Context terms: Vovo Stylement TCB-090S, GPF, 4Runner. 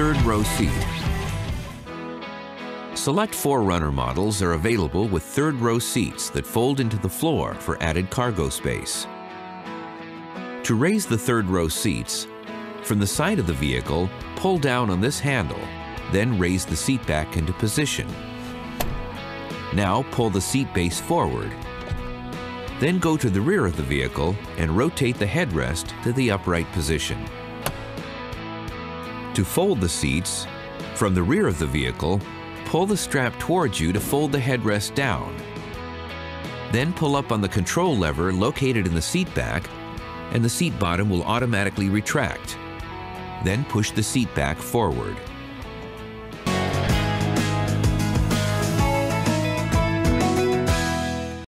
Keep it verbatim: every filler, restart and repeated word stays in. third row seat. Select four runner models are available with third row seats that fold into the floor for added cargo space. To raise the third row seats, from the side of the vehicle, pull down on this handle, then raise the seat back into position. Now pull the seat base forward. Then go to the rear of the vehicle and rotate the headrest to the upright position. To fold the seats, from the rear of the vehicle, pull the strap towards you to fold the headrest down. Then pull up on the control lever located in the seat back, and the seat bottom will automatically retract. Then push the seat back forward.